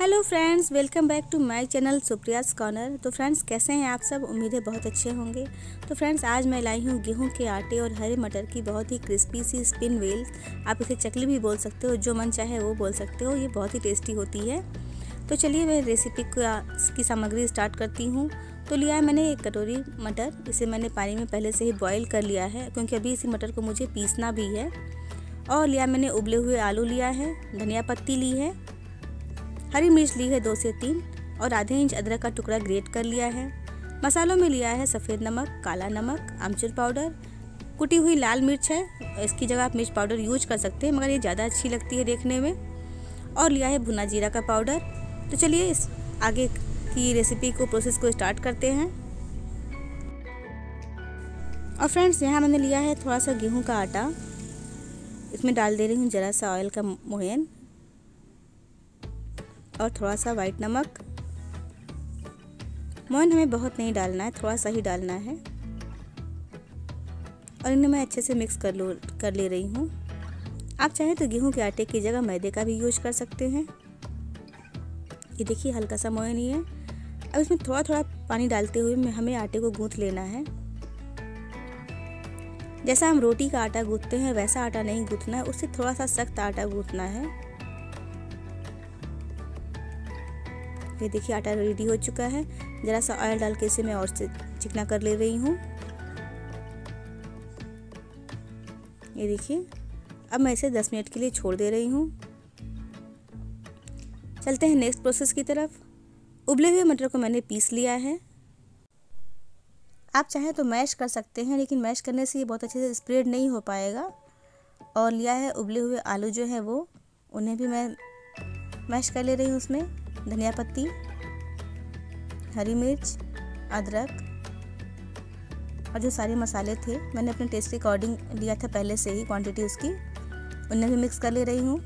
Hello friends, welcome back to my channel Supriya's corner. तो friends, कैसे हैं आप सब? उम्मीद है बहुत अच्छे होंगे। तो फ्रेंड्स, आज मैं लाई हूँ गेहूं के आटे और हरे मटर की बहुत ही क्रिस्पी सी स्पिन व्हील्स। आप इसे चकली भी बोल सकते हो, जो मन चाहे वो बोल सकते हो। ये बहुत ही टेस्टी होती है। तो चलिए मैं रेसिपी की सामग्री स्टार्ट करती हूँ। तो लिया है मैंने 1 कटोरी मटर। इसे मैंने पानी में पहले से ही बॉयल कर लिया है, क्योंकि अभी इसी मटर को मुझे पीसना भी है। और लिया मैंने उबले हुए आलू लिया है, धनिया पत्ती ली है, हरी मिर्च ली है 2 से 3, और आधे इंच अदरक का टुकड़ा ग्रेट कर लिया है। मसालों में लिया है सफ़ेद नमक, काला नमक, आमचूर पाउडर, कुटी हुई लाल मिर्च है। इसकी जगह आप मिर्च पाउडर यूज कर सकते हैं, मगर ये ज़्यादा अच्छी लगती है देखने में। और लिया है भुना जीरा का पाउडर। तो चलिए इस आगे की रेसिपी को प्रोसेस को स्टार्ट करते हैं। और फ्रेंड्स, यहाँ मैंने लिया है थोड़ा सा गेहूँ का आटा। इसमें डाल दे रही हूँ ज़रा सा ऑयल का मोयन और थोड़ा सा वाइट नमक। मोहन हमें बहुत नहीं डालना है, थोड़ा सा ही डालना है। और इन्हें मैं अच्छे से मिक्स कर ले रही हूँ। आप चाहें तो गेहूं के आटे की जगह मैदे का भी यूज कर सकते हैं। ये देखिए, हल्का सा मोहन ही है। अब इसमें थोड़ा थोड़ा पानी डालते हुए हमें आटे को गूँथ लेना है। जैसा हम रोटी का आटा गूँथते हैं वैसा आटा नहीं गूँथना है, उससे थोड़ा सा सख्त आटा गूँथना है। ये देखिए, आटा रेडी हो चुका है। ज़रा सा ऑयल डाल के इसे मैं और से चिकना कर ले रही हूँ। ये देखिए, अब मैं इसे 10 मिनट के लिए छोड़ दे रही हूँ। चलते हैं नेक्स्ट प्रोसेस की तरफ। उबले हुए मटर को मैंने पीस लिया है। आप चाहें तो मैश कर सकते हैं, लेकिन मैश करने से ये बहुत अच्छे से स्प्रेड नहीं हो पाएगा। और लिया है उबले हुए आलू जो है वो, उन्हें भी मैं मैश कर ले रही हूँ। उसमें धनिया पत्ती, हरी मिर्च, अदरक और जो सारे मसाले थे मैंने अपने टेस्ट के अकॉर्डिंग लिया था पहले से ही क्वांटिटी उसकी, उन्हें भी मिक्स कर ले रही हूँ।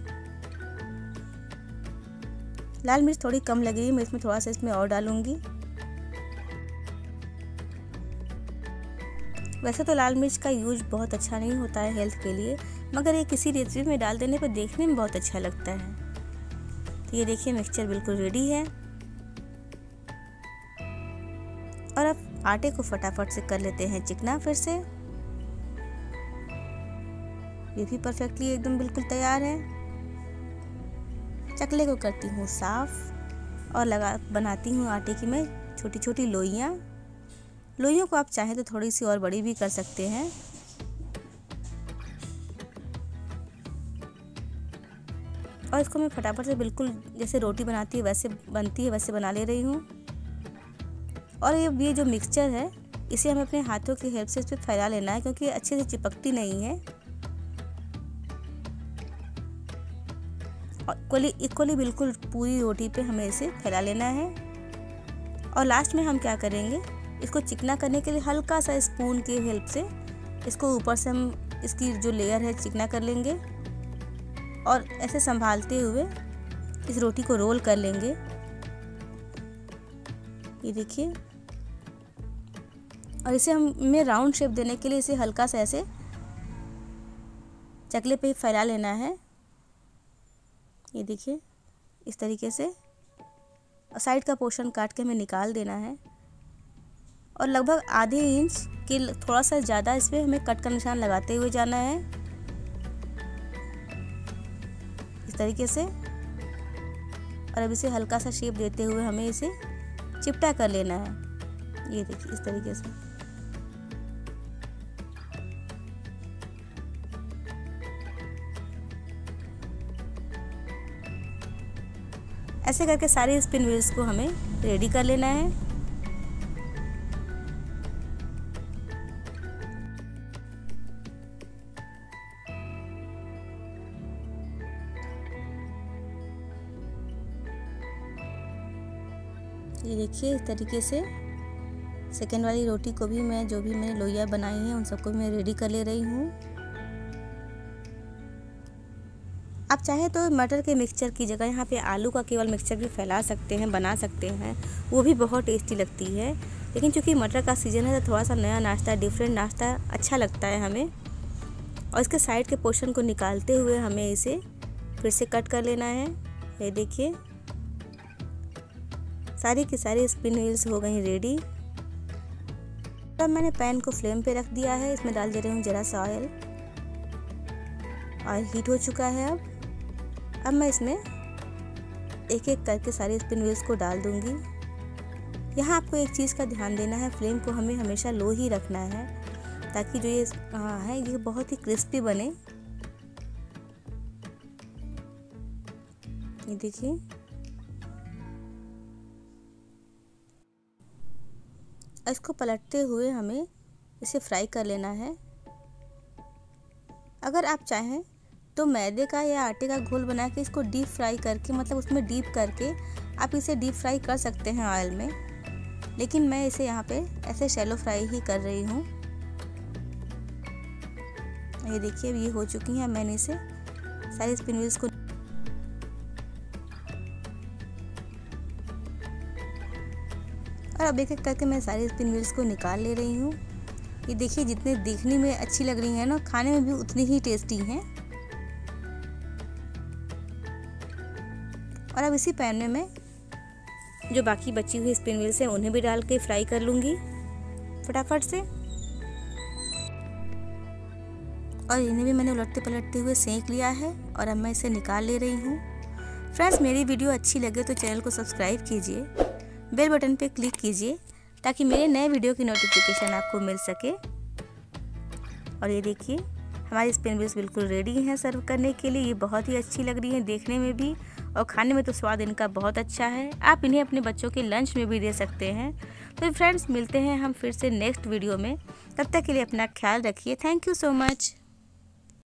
लाल मिर्च थोड़ी कम लग रही है, मैं इसमें थोड़ा सा इसमें और डालूँगी। वैसे तो लाल मिर्च का यूज बहुत अच्छा नहीं होता है हेल्थ के लिए, मगर ये किसी रेसिपी में डाल देने पर देखने में बहुत अच्छा लगता है। ये देखिए, मिक्सचर बिल्कुल रेडी है। और अब आटे को फटाफट से कर लेते हैं चिकना फिर से। ये भी परफेक्टली एकदम बिल्कुल तैयार है। चकले को करती हूँ साफ और बनाती हूँ आटे की मैं छोटी छोटी लोइयाँ। लोइयों को आप चाहें तो थोड़ी सी और बड़ी भी कर सकते हैं। और इसको मैं फटाफट से बिल्कुल जैसे रोटी बनाती है वैसे बनती है वैसे बना ले रही हूँ। और ये जो मिक्सचर है इसे हमें अपने हाथों की हेल्प से इस पर फैला लेना है, क्योंकि अच्छे से चिपकती नहीं है। और इक्वली बिल्कुल पूरी रोटी पे हमें इसे फैला लेना है। और लास्ट में हम क्या करेंगे, इसको चिकना करने के लिए हल्का सा स्पून की हेल्प से इसको ऊपर से हम इसकी जो लेयर है चिकना कर लेंगे। और ऐसे संभालते हुए इस रोटी को रोल कर लेंगे। ये देखिए, और इसे हमें राउंड शेप देने के लिए इसे हल्का सा ऐसे चकले पे फैला लेना है। ये देखिए, इस तरीके से। और साइड का पोर्शन काट के हमें निकाल देना है। और लगभग आधे इंच के थोड़ा सा ज़्यादा इसमें हमें कट का निशान लगाते हुए जाना है, तरीके से। और अब इसे हल्का सा शेप देते हुए हमें इसे चिपटा कर लेना है। ये देखिए, इस तरीके से। ऐसे करके सारे स्पिन व्हील्स को हमें रेडी कर लेना है। ये देखिए, इस तरीके से सेकेंड वाली रोटी को भी मैं जो भी मैंने लोइयाँ बनाई हैं उन सबको मैं रेडी कर ले रही हूँ। आप चाहे तो मटर के मिक्सचर की जगह यहाँ पे आलू का केवल मिक्सचर भी फैला सकते हैं, बना सकते हैं, वो भी बहुत टेस्टी लगती है। लेकिन चूँकि मटर का सीज़न है तो थोड़ा सा नया नाश्ता, डिफरेंट नाश्ता अच्छा लगता है हमें। और इसके साइड के पोर्शन को निकालते हुए हमें इसे फिर से कट कर लेना है। ये देखिए, सारी की सारी स्पिन व्हील्स हो गई रेडी। तब मैंने पैन को फ्लेम पे रख दिया है। इसमें डाल दे रही हूँ ज़रा सा ऑयल। ऑयल हीट हो चुका है। अब मैं इसमें एक एक करके सारे स्पिन व्हील्स को डाल दूँगी। यहाँ आपको एक चीज़ का ध्यान देना है, फ्लेम को हमें हमेशा लो ही रखना है ताकि जो ये है ये बहुत ही क्रिस्पी बने। ये देखिए, इसको पलटते हुए हमें इसे फ्राई कर लेना है। अगर आप चाहें तो मैदे का या आटे का घोल बना के इसको डीप फ्राई करके, मतलब उसमें डीप करके आप इसे डीप फ्राई कर सकते हैं ऑयल में, लेकिन मैं इसे यहाँ पे ऐसे शैलो फ्राई ही कर रही हूँ। ये देखिए, अब ये हो चुकी हैं। मैंने इसे सारे स्पिन व्हील्स को और अब एक एक करके मैं सारे स्पिन व्हील्स को निकाल ले रही हूँ। ये देखिए, जितने देखने में अच्छी लग रही हैं ना, खाने में भी उतनी ही टेस्टी हैं। और अब इसी पैन में मैं जो बाकी बची हुई स्पिन व्हील्स हैं उन्हें भी डाल के फ्राई कर लूँगी फटाफट से। और इन्हें भी मैंने उलटते पलटते हुए सेंक लिया है और अब मैं इसे निकाल ले रही हूँ। फ्रेंड्स, मेरी वीडियो अच्छी लगे तो चैनल को सब्सक्राइब कीजिए, बेल बटन पर क्लिक कीजिए ताकि मेरे नए वीडियो की नोटिफिकेशन आपको मिल सके। और ये देखिए, हमारी स्पिन व्हील्स बिल्कुल रेडी हैं सर्व करने के लिए। ये बहुत ही अच्छी लग रही हैं देखने में भी, और खाने में तो स्वाद इनका बहुत अच्छा है। आप इन्हें अपने बच्चों के लंच में भी दे सकते हैं। तो फ्रेंड्स, मिलते हैं हम फिर से नेक्स्ट वीडियो में। तब तक के लिए अपना ख्याल रखिए। Thank you so much.